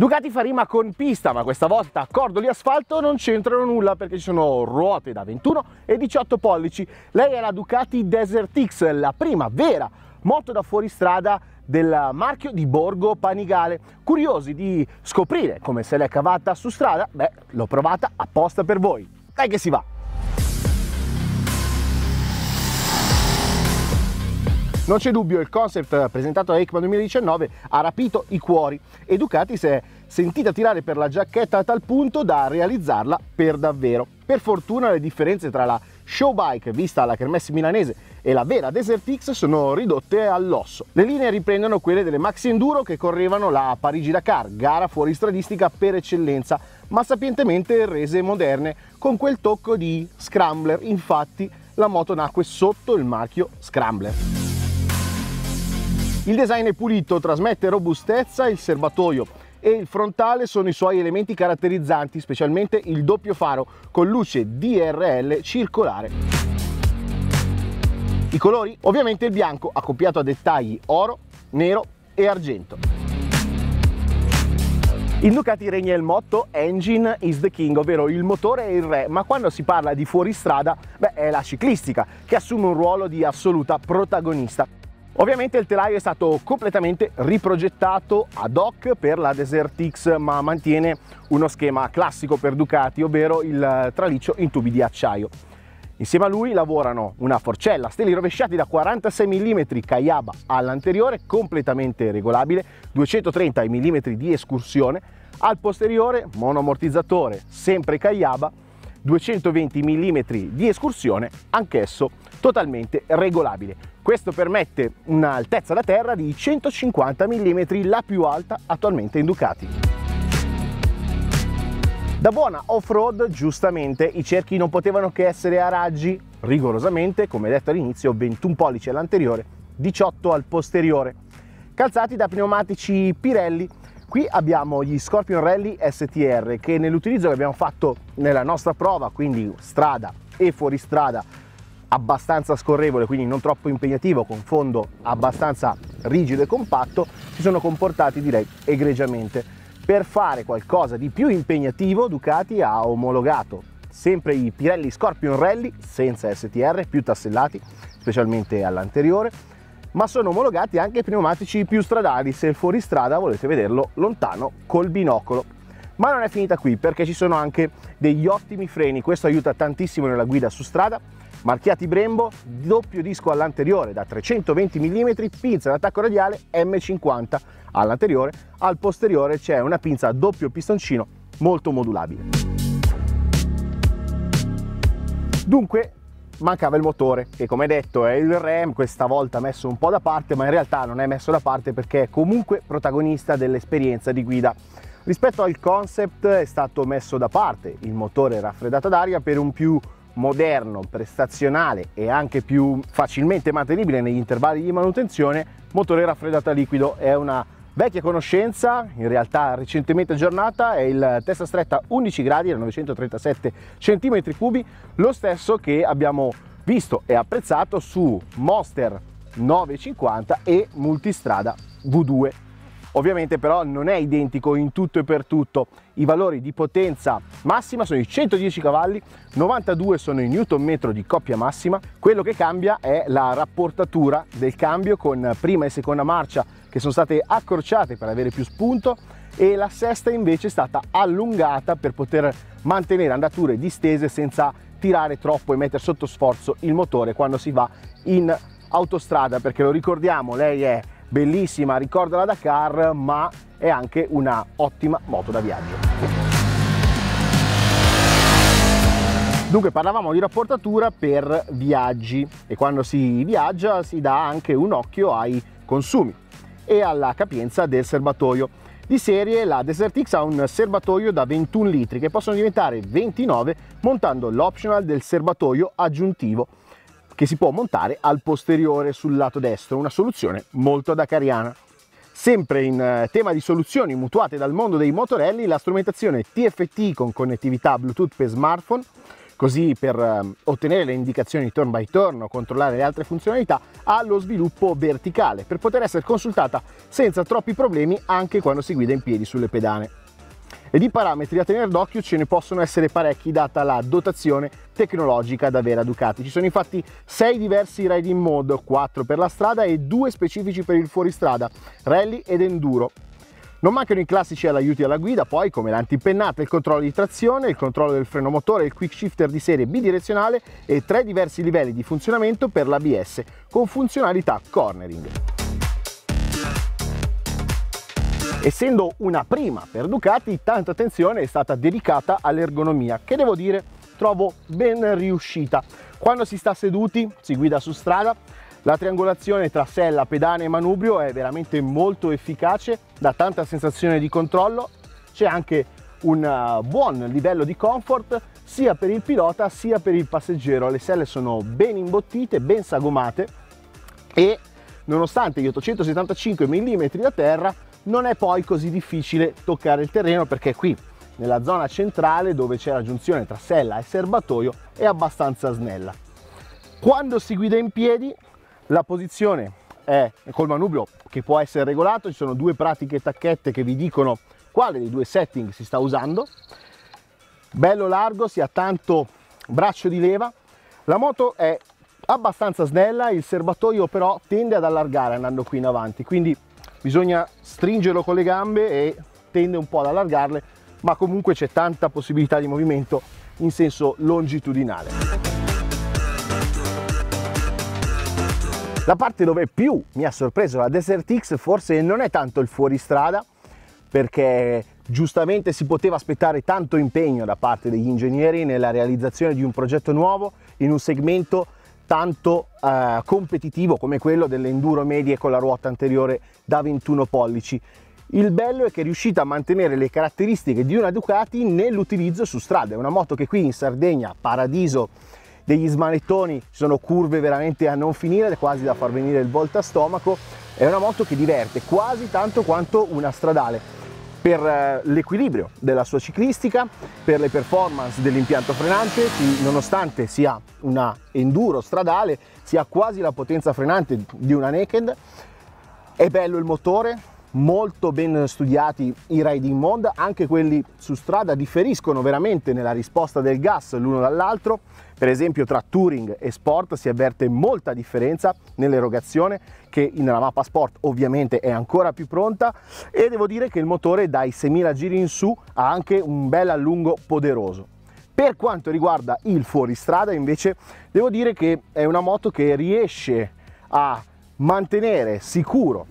Ducati fa rima con pista, ma questa volta cordoli e asfalto non c'entrano nulla perché ci sono ruote da 21 e 18 pollici. Lei è la Ducati DesertX, la prima vera moto da fuoristrada del marchio di Borgo Panigale. Curiosi di scoprire come se l'è cavata su strada? Beh, l'ho provata apposta per voi. Dai che si va! Non c'è dubbio, il concept presentato a Eicma 2019 ha rapito i cuori e Ducati si è sentita tirare per la giacchetta a tal punto da realizzarla per davvero. Per fortuna le differenze tra la show bike vista alla Kermesse milanese e la vera DesertX sono ridotte all'osso. Le linee riprendono quelle delle Maxi Enduro che correvano la Parigi Dakar, gara fuoristradistica per eccellenza, ma sapientemente rese moderne con quel tocco di Scrambler. Infatti la moto nacque sotto il marchio Scrambler. Il design è pulito, trasmette robustezza, il serbatoio e il frontale sono i suoi elementi caratterizzanti, specialmente il doppio faro con luce DRL circolare. I colori? Ovviamente il bianco, accoppiato a dettagli oro, nero e argento. In Ducati regna il motto Engine is the King, ovvero il motore è il re, ma quando si parla di fuoristrada, beh, è la ciclistica che assume un ruolo di assoluta protagonista. Ovviamente il telaio è stato completamente riprogettato ad hoc per la DesertX, ma mantiene uno schema classico per Ducati, ovvero il traliccio in tubi di acciaio. Insieme a lui lavorano una forcella, steli rovesciati da 46 mm Kayaba all'anteriore, completamente regolabile, 230 mm di escursione, al posteriore monoammortizzatore, sempre Kayaba, 220 mm di escursione, anch'esso totalmente regolabile. Questo permette un'altezza da terra di 150 mm, la più alta attualmente in Ducati. Da buona off-road, giustamente, i cerchi non potevano che essere a raggi, rigorosamente, come detto all'inizio, 21 pollici all'anteriore, 18 al posteriore, calzati da pneumatici Pirelli. Qui abbiamo gli Scorpion Rally STR, che nell'utilizzo che abbiamo fatto nella nostra prova, quindi strada e fuoristrada, abbastanza scorrevole, quindi non troppo impegnativo, con fondo abbastanza rigido e compatto, si sono comportati direi egregiamente. Per fare qualcosa di più impegnativo Ducati ha omologato sempre i Pirelli Scorpion Rally senza STR, più tassellati, specialmente all'anteriore, ma sono omologati anche i pneumatici più stradali se il fuoristrada volete vederlo lontano col binocolo. Ma non è finita qui, perché ci sono anche degli ottimi freni, questo aiuta tantissimo nella guida su strada, marchiati Brembo, doppio disco all'anteriore da 320 mm, pinza d'attacco radiale M50 all'anteriore, al posteriore c'è una pinza a doppio pistoncino molto modulabile. Dunque mancava il motore, che come detto è il re, questa volta messo un po' da parte, ma in realtà non è messo da parte perché è comunque protagonista dell'esperienza di guida. Rispetto al concept è stato messo da parte il motore raffreddato ad aria per un più moderno, prestazionale e anche più facilmente mantenibile negli intervalli di manutenzione motore raffreddato a liquido. È una vecchia conoscenza, in realtà recentemente aggiornata, è il Testastretta 11 gradi da 937 cm3, lo stesso che abbiamo visto e apprezzato su Monster 950 e Multistrada V2. Ovviamente però non è identico in tutto e per tutto, i valori di potenza massima sono i 110 cavalli, 92 sono i Nm di coppia massima, quello che cambia è la rapportatura del cambio con prima e seconda marcia che sono state accorciate per avere più spunto e la sesta invece è stata allungata per poter mantenere andature distese senza tirare troppo e mettere sotto sforzo il motore quando si va in autostrada, perché lo ricordiamo, lei è bellissima, ricorda la Dakar, ma è anche una ottima moto da viaggio. Dunque parlavamo di rapportatura per viaggi e quando si viaggia si dà anche un occhio ai consumi e alla capienza del serbatoio. Di serie la DesertX ha un serbatoio da 21 litri che possono diventare 29 montando l'optional del serbatoio aggiuntivo che si può montare al posteriore sul lato destro, una soluzione molto dakariana. Sempre in tema di soluzioni mutuate dal mondo dei motorelli, la strumentazione TFT con connettività Bluetooth per smartphone, così per ottenere le indicazioni turn by turn o controllare le altre funzionalità, ha lo sviluppo verticale per poter essere consultata senza troppi problemi anche quando si guida in piedi sulle pedane. E di parametri da tenere d'occhio ce ne possono essere parecchi data la dotazione tecnologica da vera Ducati. Ci sono infatti 6 diversi riding mode, 4 per la strada e 2 specifici per il fuoristrada, rally ed enduro. Non mancano i classici all'aiuto alla guida, poi come l'antipennata, il controllo di trazione, il controllo del freno motore, il quick shifter di serie bidirezionale e 3 diversi livelli di funzionamento per l'ABS con funzionalità cornering. Essendo una prima per Ducati, tanta attenzione è stata dedicata all'ergonomia, che devo dire trovo ben riuscita. Quando si sta seduti, si guida su strada, la triangolazione tra sella, pedane e manubrio è veramente molto efficace, dà tanta sensazione di controllo, c'è anche un buon livello di comfort sia per il pilota sia per il passeggero. Le selle sono ben imbottite, ben sagomate e nonostante gli 875 mm da terra, non è poi così difficile toccare il terreno, perché qui nella zona centrale dove c'è la giunzione tra sella e serbatoio è abbastanza snella. Quando si guida in piedi la posizione è col manubrio che può essere regolato, ci sono due pratiche tacchette che vi dicono quale dei due setting si sta usando. Bello largo, si ha tanto braccio di leva, la moto è abbastanza snella, il serbatoio però tende ad allargare andando qui in avanti, quindi bisogna stringerlo con le gambe e tende un po' ad allargarle, ma comunque c'è tanta possibilità di movimento in senso longitudinale. La parte dove più mi ha sorpreso la DesertX forse non è tanto il fuoristrada, perché giustamente si poteva aspettare tanto impegno da parte degli ingegneri nella realizzazione di un progetto nuovo in un segmento tanto competitivo come quello delle enduro medie con la ruota anteriore da 21 pollici. Il bello è che è riuscita a mantenere le caratteristiche di una Ducati nell'utilizzo su strada. È una moto che qui in Sardegna, paradiso degli smanettoni, ci sono curve veramente a non finire, quasi da far venire il voltastomaco. È una moto che diverte quasi tanto quanto una stradale per l'equilibrio della sua ciclistica, per le performance dell'impianto frenante. Nonostante sia una enduro stradale, si ha quasi la potenza frenante di una naked. È bello il motore, molto ben studiati i riding mode, anche quelli su strada differiscono veramente nella risposta del gas l'uno dall'altro. Per esempio tra touring e sport si avverte molta differenza nell'erogazione, che nella mappa sport ovviamente è ancora più pronta, e devo dire che il motore dai 6.000 giri in su ha anche un bel allungo poderoso. Per quanto riguarda il fuoristrada invece devo dire che è una moto che riesce a mantenere sicuro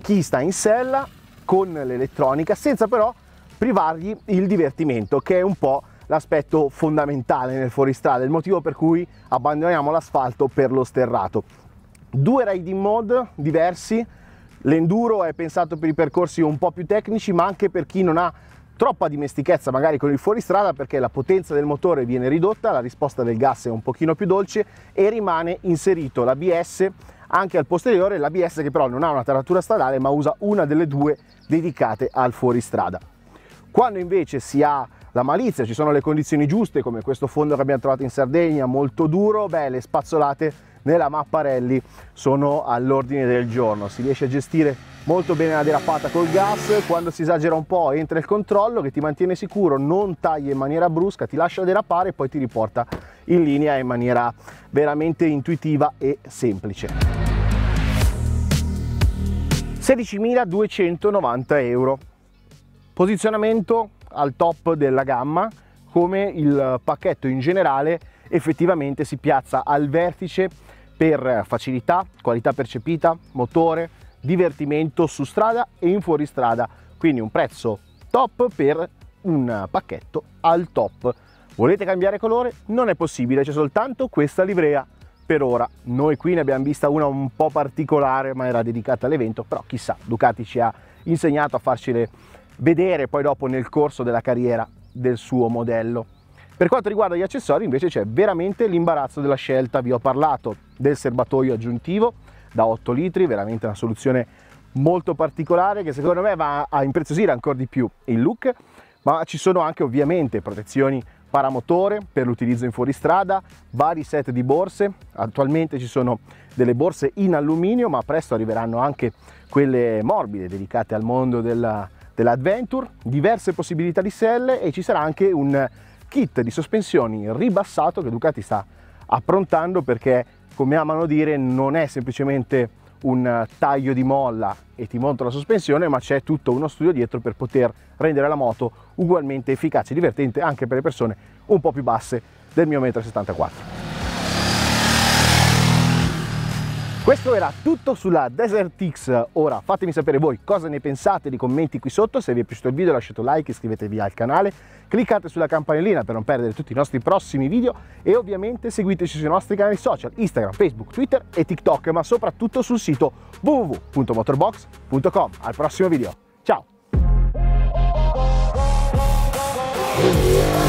chi sta in sella con l'elettronica senza però privargli il divertimento, che è un po' l'aspetto fondamentale nel fuoristrada, il motivo per cui abbandoniamo l'asfalto per lo sterrato. 2 riding mode diversi, l'enduro è pensato per i percorsi un po' più tecnici ma anche per chi non ha troppa dimestichezza magari con il fuoristrada, perché la potenza del motore viene ridotta, la risposta del gas è un pochino più dolce e rimane inserito l'ABS anche al posteriore, l'ABS che però non ha una taratura stradale ma usa una delle due dedicate al fuoristrada. Quando invece si ha la malizia, ci sono le condizioni giuste come questo fondo che abbiamo trovato in Sardegna molto duro, beh, le spazzolate nella mappa rally sono all'ordine del giorno, si riesce a gestire molto bene la derapata col gas, quando si esagera un po' entra il controllo che ti mantiene sicuro, non taglia in maniera brusca, ti lascia derapare e poi ti riporta in linea in maniera veramente intuitiva e semplice. 16.290 euro, posizionamento al top della gamma, come il pacchetto in generale effettivamente si piazza al vertice per facilità, qualità percepita, motore, divertimento su strada e in fuoristrada, quindi un prezzo top per un pacchetto al top. Volete cambiare colore? Non è possibile, c'è soltanto questa livrea per ora. Noi qui ne abbiamo vista una un po' particolare ma era dedicata all'evento, però chissà, Ducati ci ha insegnato a farcele vedere poi dopo nel corso della carriera del suo modello. Per quanto riguarda gli accessori invece c'è veramente l'imbarazzo della scelta. Vi ho parlato del serbatoio aggiuntivo da 8 litri, veramente una soluzione molto particolare che secondo me va a impreziosire ancora di più il look, ma ci sono anche ovviamente protezioni paramotore per l'utilizzo in fuoristrada, vari set di borse. Attualmente ci sono delle borse in alluminio, ma presto arriveranno anche quelle morbide dedicate al mondo dell'adventure, diverse possibilità di selle, e ci sarà anche un kit di sospensioni ribassato che Ducati sta approntando, perché, come amano dire, non è semplicemente un taglio di molla e ti monto la sospensione, ma c'è tutto uno studio dietro per poter rendere la moto ugualmente efficace e divertente anche per le persone un po' più basse del mio 1,74 m. Questo era tutto sulla DesertX. Ora fatemi sapere voi cosa ne pensate nei commenti qui sotto. Se vi è piaciuto il video lasciate un like, iscrivetevi al canale, cliccate sulla campanellina per non perdere tutti i nostri prossimi video e ovviamente seguiteci sui nostri canali social Instagram, Facebook, Twitter e TikTok, ma soprattutto sul sito www.motorbox.com. Al prossimo video, ciao!